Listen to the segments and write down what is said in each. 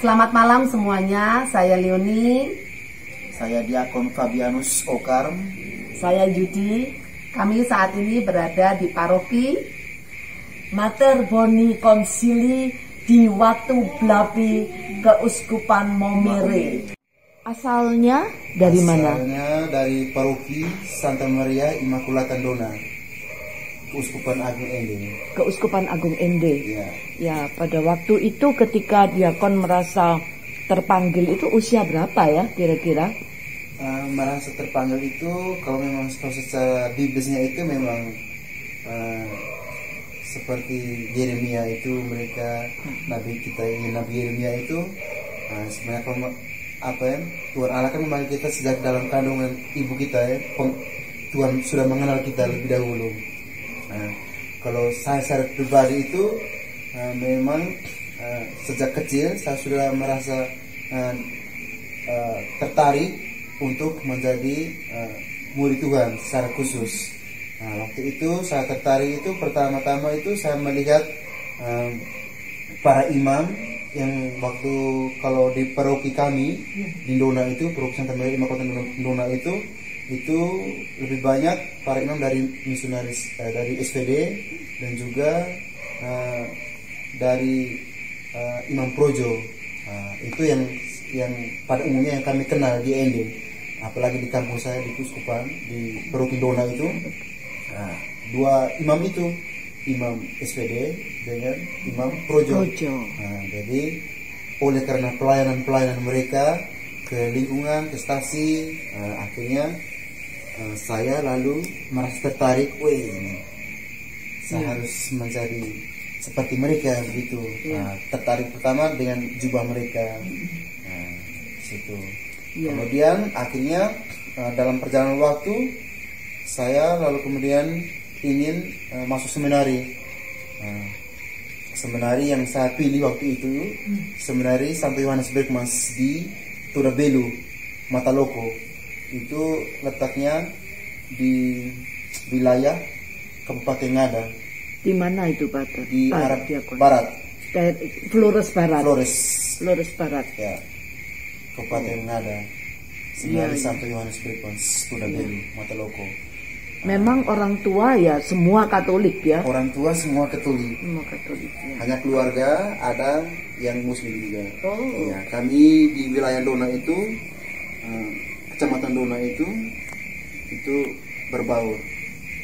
Selamat malam semuanya, saya Leoni. Saya Diakon Fabianus Okarm. Saya Yudi. Kami saat ini berada di paroki Mater Boni Konsili di Watu Blapi, Keuskupan Momere. Asalnya dari mana? Asalnya dari paroki Santa Maria Immaculata Dona, Keuskupan Agung Ende. Keuskupan Agung Ende. Ya. Ya, pada waktu itu ketika diakon merasa terpanggil itu usia berapa ya kira-kira? Merasa terpanggil itu kalau memang secara biblisnya itu memang seperti Yeremia itu mereka nabi kita ini nabi Yeremia itu sebenarnya kalau, apa ya, Tuhan Allah kan memanggil kita sejak dalam kandungan ibu kita ya, Tuhan sudah mengenal kita lebih dahulu. Nah, kalau saya secara pribadi itu memang sejak kecil saya sudah merasa tertarik untuk menjadi murid Tuhan secara khusus. Nah, waktu itu saya tertarik itu pertama-tama itu saya melihat para imam yang waktu kalau di paroki kami di Dona itu, paroki Santa Maria Immaculata Dona itu lebih banyak para imam dari misionaris dari SVD dan juga dari Imam Projo. Itu yang pada umumnya yang kami kenal di Ende, apalagi di kampus saya di Kusupan di Perukidona itu. Dua imam itu, Imam SVD dengan Imam Projo. Jadi oleh karena pelayanan mereka ke lingkungan, ke stasi, akhirnya saya lalu merasa tertarik, saya harus menjadi seperti mereka begitu. Tertarik pertama dengan jubah mereka, situ. Kemudian akhirnya dalam perjalanan waktu saya lalu kemudian ingin masuk seminari. Seminari yang saya pilih waktu itu Seminari Santo Yohanes Berkmas di Turabelu, Mataloko. Itu letaknya di wilayah Kabupaten Ngada. Di mana itu, Pak? Di Arab Barat. Flores Barat. Flores Barat. Ya. Kabupaten Ngada. Seminari Santo Yohanes Berkmas, Turabelu, Mataloko. Memang orang tua ya semua Katolik ya. Orang tua semua Katolik. Semua Katolik. Ya. Hanya keluarga ada yang Muslim juga. Oh. Ya, kami di wilayah Dona itu, Kecamatan Dona itu berbaur.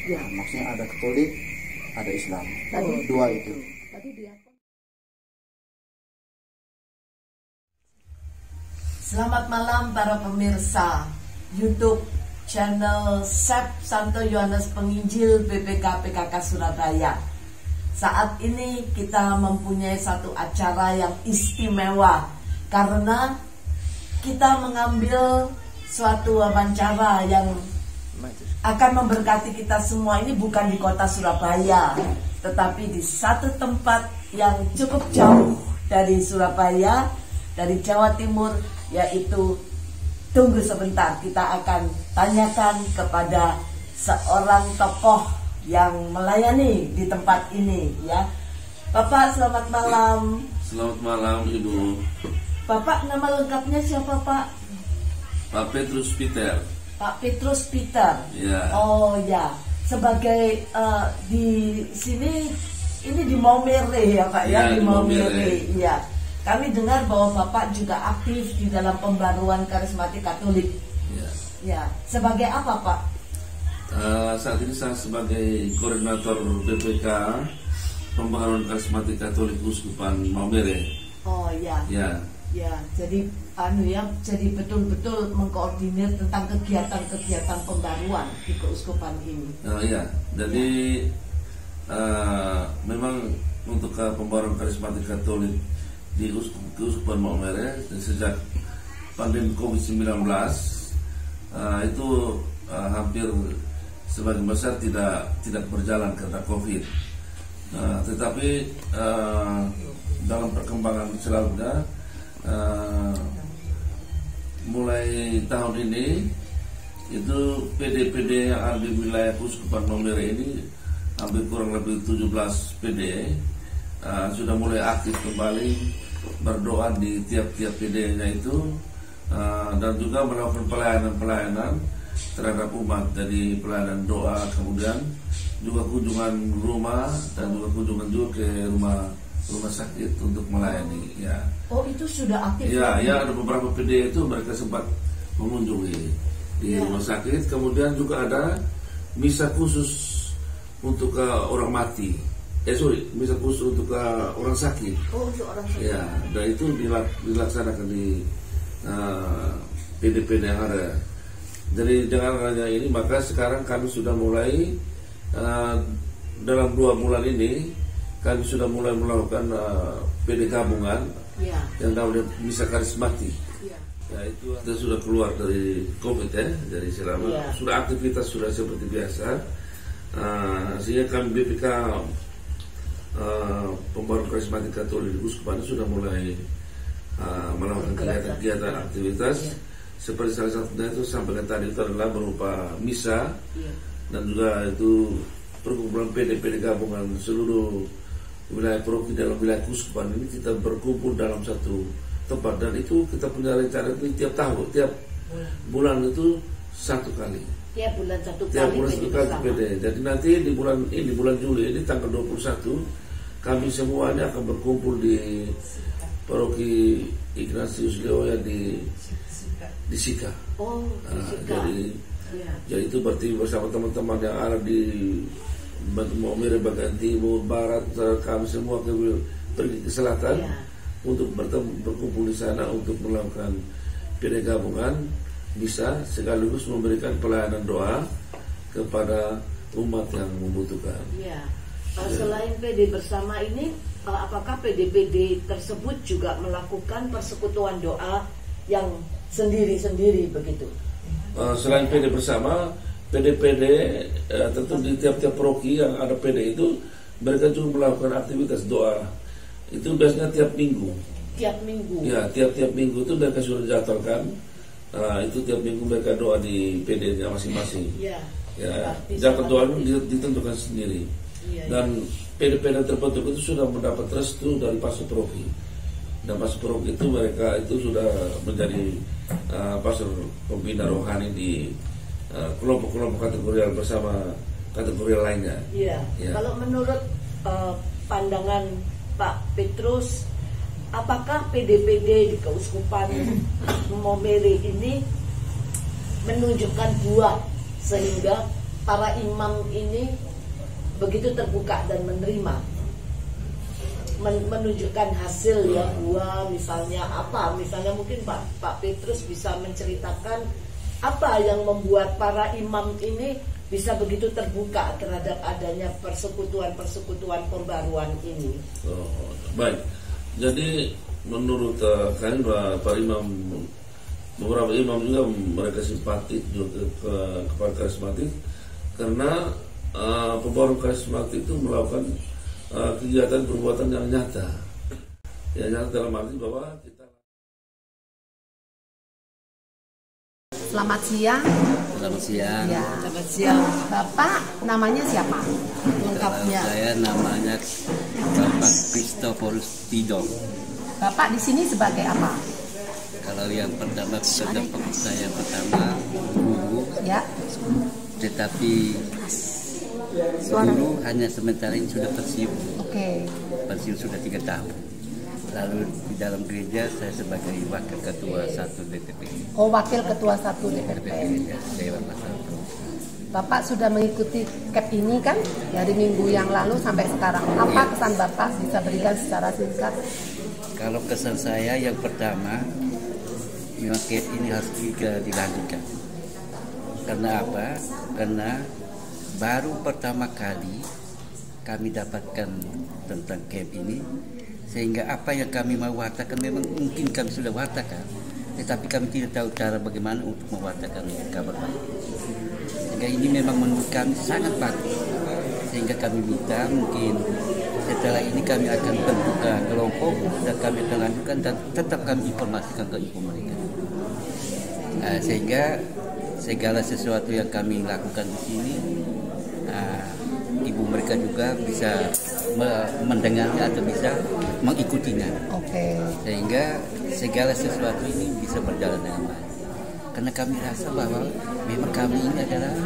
Ya, maksudnya ada Katolik, ada Islam. Dua itu. Selamat malam para pemirsa YouTube channel SEP Santo Yohanes Penginjil BPK PKK Surabaya. Saat ini kita mempunyai satu acara yang istimewa karena kita mengambil suatu wawancara yang akan memberkati kita semua. Ini bukan di kota Surabaya, tetapi di satu tempat yang cukup jauh dari Surabaya, dari Jawa Timur, yaitu tunggu sebentar, kita akan tanyakan kepada seorang tokoh yang melayani di tempat ini ya. Bapak, selamat malam. Selamat malam, Ibu. Bapak, nama lengkapnya siapa, Pak? Pak Petrus Peter. Pak Petrus Peter. Ya. Oh ya. Sebagai di sini ini di Maumere ya, Pak ya, di Maumere. Iya. Kami dengar bahwa Bapak juga aktif di dalam Pembaruan Karismatik Katolik. Ya. Sebagai apa, Pak? Saat ini saya sebagai koordinator BPK Pembaruan Karismatik Katolik Keuskupan Maumere. Oh ya. Ya. Jadi jadi betul-betul mengkoordinir tentang kegiatan-kegiatan pembaruan di keuskupan ini. Ya. Jadi memang untuk Pembaruan Karismatik Katolik di Keuskupan Maumere sejak pandemi COVID-19 itu hampir sebagian besar tidak berjalan karena COVID. Tetapi dalam perkembangan selanjutnya mulai tahun ini itu PD-PD yang ada di wilayah Keuskupan Maumere ini hampir kurang lebih 17 PD sudah mulai aktif kembali berdoa di tiap-tiap videonya itu, dan juga melakukan pelayanan-pelayanan terhadap umat, dari pelayanan doa, kemudian juga kunjungan rumah dan juga kunjungan juga ke rumah sakit untuk melayani. Ya. Oh, itu sudah aktif? Ya, ya, ada beberapa PD itu mereka sempat mengunjungi di rumah sakit. Kemudian juga ada misa khusus untuk orang mati. Misa khusus untuk orang sakit. Oh, untuk orang sakit. Ya, dan itu dilaksanakan di PD-PD yang ada. Jadi dengan adanya ini, maka sekarang kami sudah mulai dalam 2 bulan ini kami sudah mulai melakukan PD gabungan yang namanya bisa karismatik. Ya, itu kita sudah keluar dari COVID ya, dari selama sudah aktivitas sudah seperti biasa. Sehingga kami BPK Pembaruan Karismatik Katolik di Kusupan sudah mulai melakukan kegiatan aktivitas. Seperti salah satunya itu sampaikan tadi itu adalah berupa misa dan juga itu perkumpulan PD-PD gabungan seluruh wilayah Perukidona dalam wilayah Kusupan ini kita berkumpul dalam satu tempat, dan itu kita punya rencana itu tiap bulan itu satu kali. Tiap bulan satu kali PD. Jadi nanti di bulan Juli ini tanggal 21 kami semuanya akan berkumpul di Paroki Ignatius Loyola di Sika. Oh, di Sika. Jadi itu berarti bersama teman-teman yang ada di Maumere bagian timur, barat, kami semua pergi ke selatan untuk berkumpul di sana untuk melakukan PD gabungan bisa sekaligus memberikan pelayanan doa kepada umat yang membutuhkan. Selain PD bersama ini, apakah PD-PD tersebut juga melakukan persekutuan doa yang sendiri-sendiri begitu? Selain PD bersama, PD-PD tentu di tiap-tiap paroki yang ada PD itu mereka juga melakukan aktivitas doa. Itu biasanya tiap minggu. Tiap minggu? Ya, tiap-tiap minggu itu mereka sudah dijadwalkan. Itu tiap minggu mereka doa di PD-nya masing-masing. Jadwal doa itu ditentukan sendiri. Dan PD-PD terbentuk itu sudah mendapat restu dari pastor paroki. Dan pastor paroki itu mereka itu sudah menjadi pastor pembina rohani di kelompok-kelompok kategorial bersama kategorial lainnya. Kalau menurut pandangan Pak Petrus, apakah PD-PD di Keuskupan Momere ini menunjukkan buah sehingga para imam ini begitu terbuka dan menerima? Menunjukkan hasil ya, buah misalnya apa, misalnya mungkin Pak Petrus bisa menceritakan apa yang membuat para imam ini bisa begitu terbuka terhadap adanya persekutuan pembaruan ini. Baik, jadi menurut kami para imam, beberapa imam juga mereka simpatik juga kepada karismatik karena pembaruan karismatik itu melakukan kegiatan perbuatan yang nyata. Ya, nyata dalam arti bahwa kita... Selamat siang. Selamat siang. Ya. Selamat siang. Bapak namanya siapa? Lengkapnya. Saya namanya Bapak Christopher Bidong. Bapak di sini sebagai apa? Kalau yang pertama, saya guru. Ya. Tetapi dulu hanya sementara ini sudah pensiun. Pensiun sudah 3 tahun. Lalu di dalam gereja saya sebagai wakil ketua 1 DTP. Oh, wakil ketua 1 DTP. Dewan Masyarakat. Bapak sudah mengikuti KEP ini kan dari minggu yang lalu sampai sekarang. Apa kesan Bapak bisa berikan secara singkat? Kalau kesan saya yang pertama, memang KEP ini harus dilanjutkan. Karena apa? Karena baru pertama kali kami dapatkan tentang KEP ini, sehingga apa yang kami mau wartakan memang mungkin kami sudah wartakan, tetapi kami tidak tahu cara bagaimana untuk mewartakan kabar baik. Sehingga ini memang menurut kami sangat bagus, sehingga kami minta mungkin setelah ini kami akan bentukkan kelompok dan kami akan lanjutkan dan tetap kami informasikan ke ibu mereka. Nah, sehingga segala sesuatu yang kami lakukan di sini ibu mereka juga bisa mendengarnya atau bisa mengikutinya. Oke. Sehingga segala sesuatu ini bisa berjalan dengan baik. Karena kami rasa bahwa memang kami ini adalah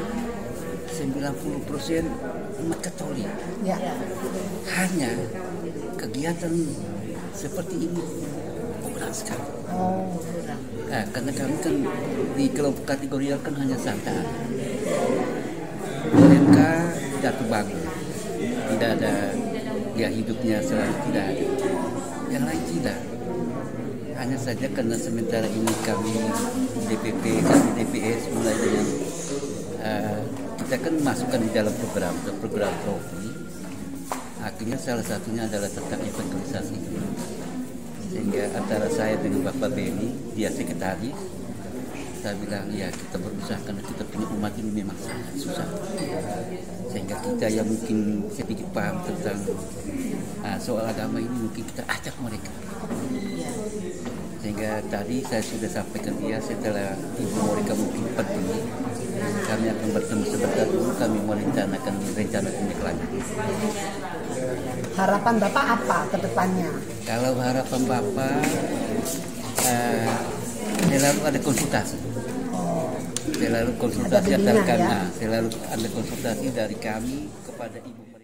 90% umat Katolik. Ya. Hanya kegiatan seperti ini kurang sekali. Oh. Nah, karena kami kan di kelompok kategori kan hanya Santa, UMK tidak terbangun, tidak ada dia hidupnya selalu tidak ada. Yang lain tidak. Hanya saja karena sementara ini kami DPP, kami DPS mulai dengan kita kan masukkan di dalam program profi. Akhirnya salah satunya adalah tentang evangelisasi. Sehingga antara saya dengan Bapak Beni, dia sekretaris, saya bilang ya kita berusaha karena kita punya umat ini memang sangat susah. Sehingga kita yang mungkin sedikit paham tentang soal agama ini mungkin kita ajak mereka. Sehingga tadi saya sudah sampaikan dia setelah ibu mereka mungkin pergi, kami akan bertemu sebentar dulu, kami merencanakan rencana tindak lanjut. Harapan Bapak apa ke depannya? Kalau harapan Bapak, selalu ada konsultasi. Selalu konsultasi dari kami kepada ibu.